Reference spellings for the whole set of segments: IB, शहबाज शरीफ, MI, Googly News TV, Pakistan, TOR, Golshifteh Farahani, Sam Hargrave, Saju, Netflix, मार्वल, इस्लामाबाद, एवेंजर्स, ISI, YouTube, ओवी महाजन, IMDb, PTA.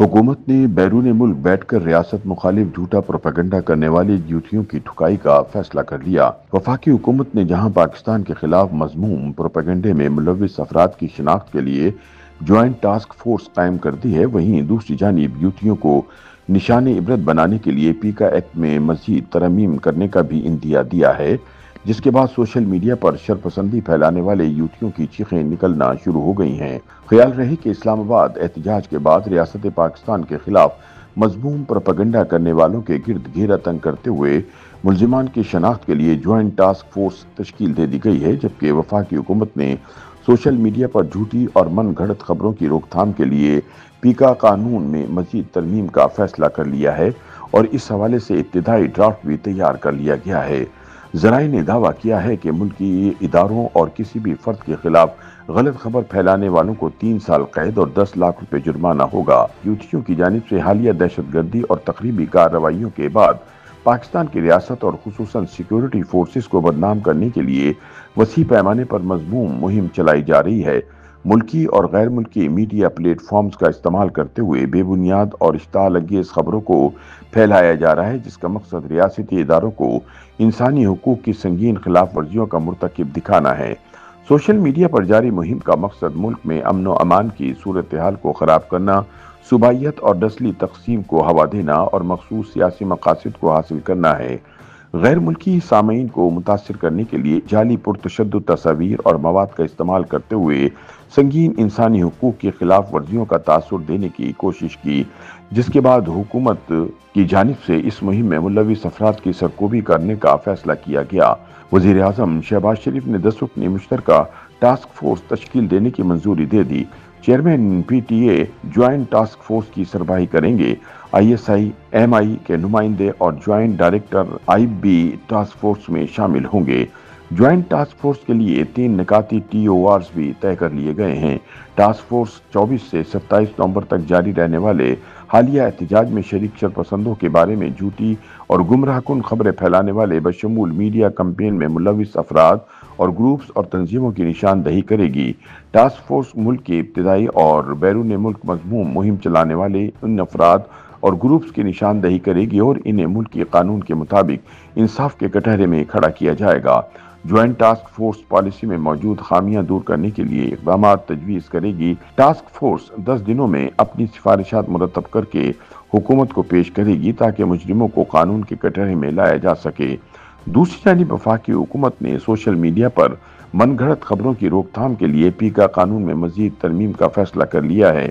हुकूमत ने बैरून मुल्क बैठकर रियासत मुखालिफ झूठा प्रोपेगेंडा करने वाली ड्यूटियों की ठुकाई का फैसला कर लिया। वफाकी हुकूमत ने जहां पाकिस्तान के खिलाफ मजमूम प्रोपेगेंडे में मुलविस अफराद की शिनाख्त के लिए ज्वाइंट टास्क फोर्स कायम कर दी है, वहीं दूसरी जानिब ड्यूटियों को निशाने इबरत बनाने के लिए पीका एक्ट में मजीद तरमीम करने का भी इंदिया दिया है, जिसके बाद सोशल मीडिया पर शरपसंदी फैलाने वाले यूटियों की चीखें निकलना शुरू हो गई हैं। ख्याल रहे कि इस्लामाबाद एहतजाज के बाद रियासत पाकिस्तान के खिलाफ मजमूम प्रोपेगेंडा करने वालों के गिर्द घेरा तंग करते हुए मुलजिमान की शनाख्त के लिए ज्वाइंट टास्क फोर्स तश्कील दे दी गई है, जबकि वफाकी हुकूमत ने सोशल मीडिया पर झूठी और मन घड़त खबरों की रोकथाम के लिए पीका कानून में मजीद तरमीम का फैसला कर लिया है और इस हवाले से इब्तिदाई ड्राफ्ट भी तैयार कर लिया गया है। जराए ने दावा किया है कि मुल्की इदारों और किसी भी फर्द के खिलाफ गलत खबर फैलाने वालों को 3 साल कैद और 10 लाख रुपए जुर्माना होगा। यूथियों की जानिब से हालिया दहशतगर्दी और तकरीबी कार्रवाइयों के बाद पाकिस्तान की रियासत और खुसूसन सिक्योरिटी फोर्सेस को बदनाम करने के लिए वसी पैमाने पर मजमूम मुहिम चलाई जा रही है। मुल्की और गैर मुल्की मीडिया प्लेटफॉर्म्स का इस्तेमाल करते हुए बेबुनियाद और इश्ताअलअंगेज़ खबरों को फैलाया जा रहा है, जिसका मकसद रियासती इदारों को इंसानी हकूक़ की संगीन खिलाफ वर्जियों का मुर्तकिब दिखाना है। सोशल मीडिया पर जारी मुहिम का मकसद मुल्क में अमन व अमान की सूरत हाल को ख़राब करना, सूबाइयत और नस्ली तकसीम को हवा देना और मखसूस सियासी मकासद को हासिल करना है। गैर मुल्की सामीन को मुतासर करने के लिए जाली पुरतशद्दुद तस्वीर और मवाद का इस्तेमाल करते हुए संगीन इंसानी हकूक़ के खिलाफ वर्जियों का तासुर देने की कोशिश की, जिसके बाद हुकूमत की जानिब से इस मुहिम में मुलविस अफराद की सरकोबी करने का फैसला किया गया। वज़ीर आज़म शहबाज शरीफ ने 10 रुकनी मुश्तरका टास्क फोर्स तश्कील देने की मंजूरी दे दी। Chairman PTA joint task force की सरबाही करेंगे। ISI MI के नुमाइंदे और joint director IB task force में शामिल होंगे। ज्वाइंट टास्क फोर्स के लिए 3 निकाती TORs भी तय कर लिए गए हैं। टास्क फोर्स 24 से 27 नवंबर तक जारी रहने वाले हालिया एहतजाज में शरीक शरपसंदों के बारे में झूठी और गुमराहकुन खबरें फैलाने वाले बशमूल मीडिया कम्पेन में मुलविस अफराद और ग्रुप्स और तंजीमों की निशानदही करेगी। टास्क फोर्स मुल्क के इब्तदाई और बैरून मुल्क मजमूम मुहिम चलाने वाले उन अफराद और ग्रुप्स की निशानदही करेगी और इन्हें मुल्क के कानून के मुताबिक इंसाफ के कटहरे में खड़ा किया जाएगा। ज्वाइंट टास्क फोर्स पॉलिसी में मौजूद खामियां दूर करने के लिए इकदाम तजवीज़ करेगी। टास्क फोर्स 10 दिनों में अपनी सिफारिशात मुरतब करके हुकूमत को पेश करेगी ताकि मुजरिमों को कानून के कटहरे में लाया जा सके। दूसरी जानिब वफाकी हुकूमत ने सोशल मीडिया पर मनगढ़ंत खबरों की रोकथाम के लिए पीका कानून में मजीद तरमीम का फैसला कर लिया है।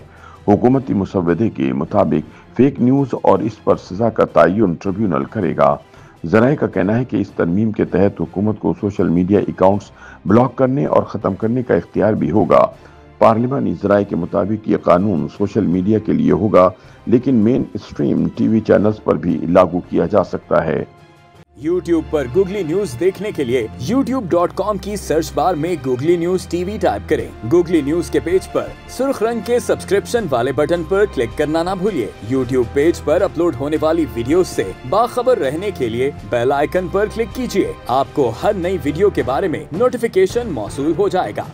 हुकूमती मुसवदे के मुताबिक फेक न्यूज़ और इस पर सजा का तयन ट्रिब्यूनल करेगा। जराए का कहना है कि इस तरमीम के तहत हुकूमत को सोशल मीडिया अकाउंट्स ब्लॉक करने और ख़त्म करने का इख्तियार भी होगा। पार्लिमानी जराए के मुताबिक ये कानून सोशल मीडिया के लिए होगा, लेकिन मेन स्ट्रीम TV चैनल्स पर भी लागू किया जा सकता है। YouTube पर Googly News देखने के लिए youtube.com की सर्च बार में Googly News TV टाइप करें। Googly News के पेज पर सुर्ख रंग के सब्सक्रिप्शन वाले बटन पर क्लिक करना ना भूलिए। YouTube पेज पर अपलोड होने वाली वीडियो से बाखबर रहने के लिए बेल आइकन पर क्लिक कीजिए। आपको हर नई वीडियो के बारे में नोटिफिकेशन मौसूल हो जाएगा।